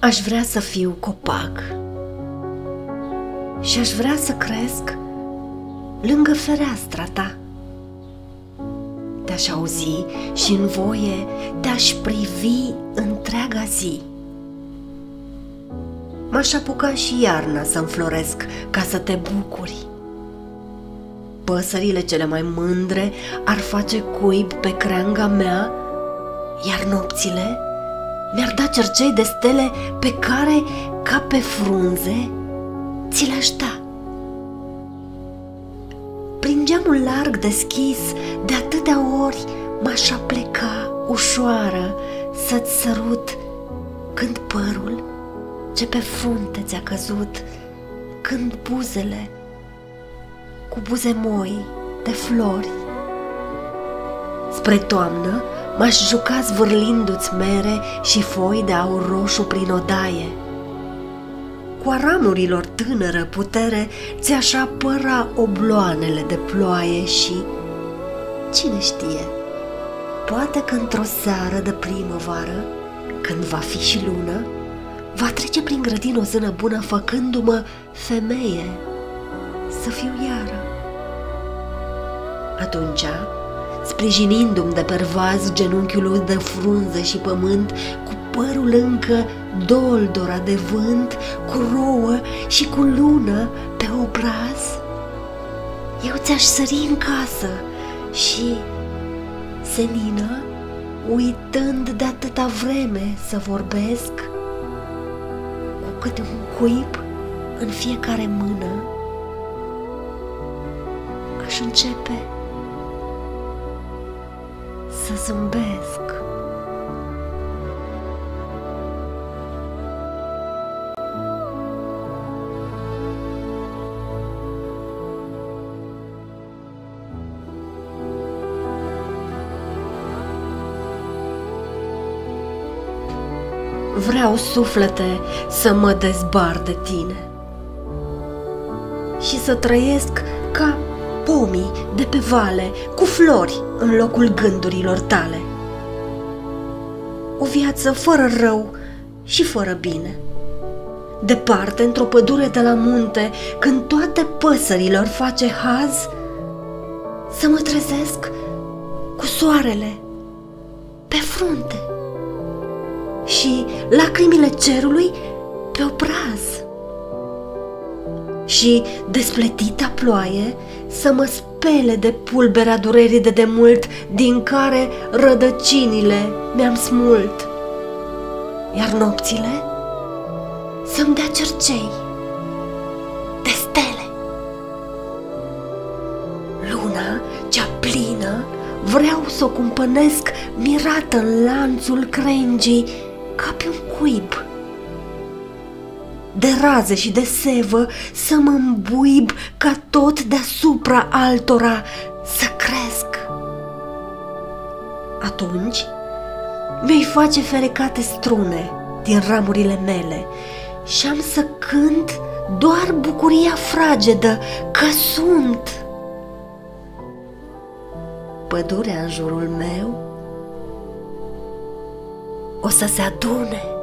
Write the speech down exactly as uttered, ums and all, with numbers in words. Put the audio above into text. Aș vrea să fiu copac și aș vrea să cresc lângă fereastra ta. Te-aș auzi și în voie te-aș privi întreaga zi. M-aș apuca și iarna să înfloresc ca să te bucuri. Păsările cele mai mândre ar face cuib pe creanga mea, iar nopțile mi-ar da cercei de stele pe care, ca pe frunze, ți le-aș da. Prin geamul larg deschis, de atâtea ori m-aș apleca ușoară să-ți sărut când părul ce pe frunte ți-a căzut, când buzele cu buze moi de flori. Spre toamnă m-aș juca zvârlindu-ți mere și foi de aur roșu prin odaie. Cu aramurilor tânără putere ți-aș apăra obloanele de ploaie și, cine știe, poate că într-o seară de primăvară, când va fi și lună, va trece prin grădină o zână bună făcându-mă femeie să fiu iară. Atunci, sprijinindu-mi de pervaz genunchiul de frunze și pământ, cu părul încă doldora de vânt, cu rouă și cu lună pe obraz, eu ți-aș sări în casă și, senină, uitând de atâta vreme să vorbesc, cu câte un cuib în fiecare mână, aș începe să zâmbesc. Vreau, suflete, să mă dezbar de tine și să trăiesc ca pomii de pe vale, cu flori în locul gândurilor tale. O viață fără rău și fără bine. Departe, într-o pădure de la munte, când toate păsărilor face haz, să mă trezesc cu soarele pe frunte și lacrimile cerului pe obraz. Și, despletita ploaie, să mă spele de pulberea durerii de demult, din care rădăcinile mi-am smult. Iar nopțile să-mi dea cercei de stele. Luna, cea plină, vreau să o cumpănesc mirată în lanțul crengii, ca pe un cuib. De raze și de sevă să mă îmbuib ca tot deasupra altora să cresc. Atunci mi-ai face ferecate strune din ramurile mele și am să cânt doar bucuria fragedă că sunt. Pădurea în jurul meu o să se adune